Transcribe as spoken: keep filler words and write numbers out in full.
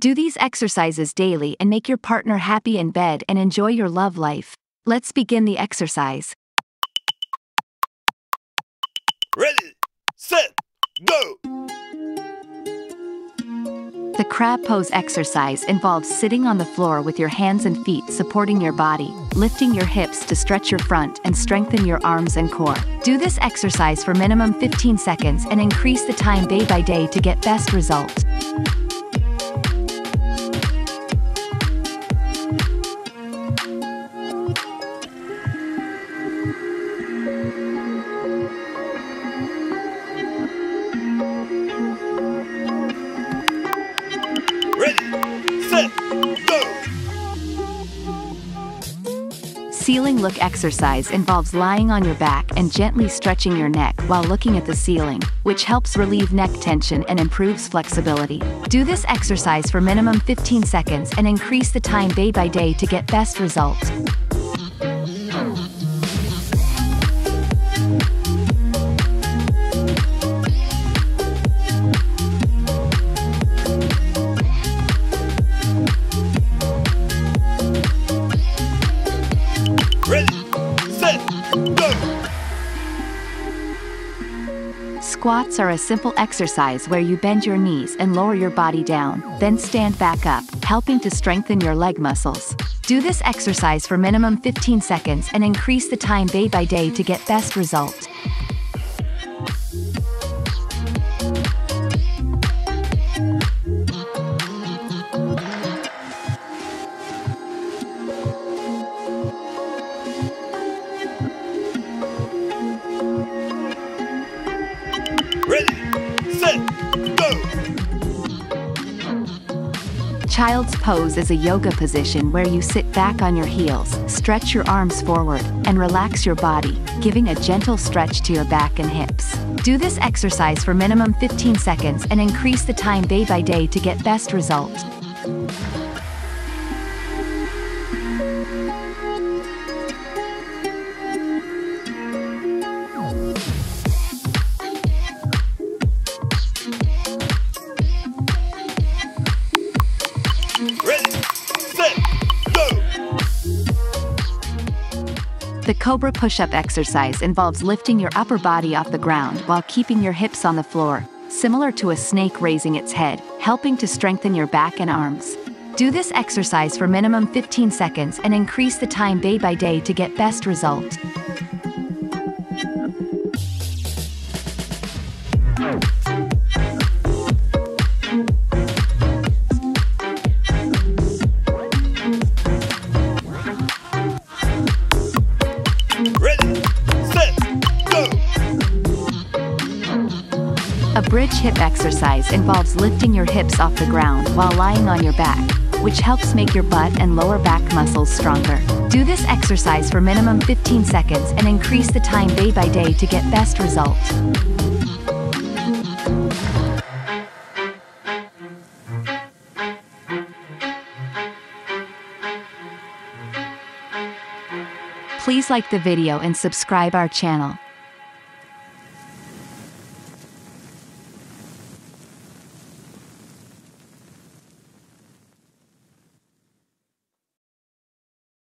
Do these exercises daily and make your partner happy in bed and enjoy your love life. Let's begin the exercise. Ready, set, go! The crab pose exercise involves sitting on the floor with your hands and feet supporting your body, lifting your hips to stretch your front and strengthen your arms and core. Do this exercise for minimum fifteen seconds and increase the time day by day to get best result. Ceiling look exercise involves lying on your back and gently stretching your neck while looking at the ceiling, which helps relieve neck tension and improves flexibility. Do this exercise for minimum fifteen seconds and increase the time day by day to get best results. Squats are a simple exercise where you bend your knees and lower your body down, then stand back up, helping to strengthen your leg muscles. Do this exercise for minimum fifteen seconds and increase the time day by day to get best result. Child's pose is a yoga position where you sit back on your heels, stretch your arms forward, and relax your body, giving a gentle stretch to your back and hips. Do this exercise for minimum fifteen seconds and increase the time day by day to get best result. The cobra push-up exercise involves lifting your upper body off the ground while keeping your hips on the floor, similar to a snake raising its head, helping to strengthen your back and arms. Do this exercise for minimum fifteen seconds and increase the time day by day to get best result. A bridge hip exercise involves lifting your hips off the ground while lying on your back, which helps make your butt and lower back muscles stronger. Do this exercise for minimum fifteen seconds and increase the time day by day to get best result. Please like the video and subscribe our channel.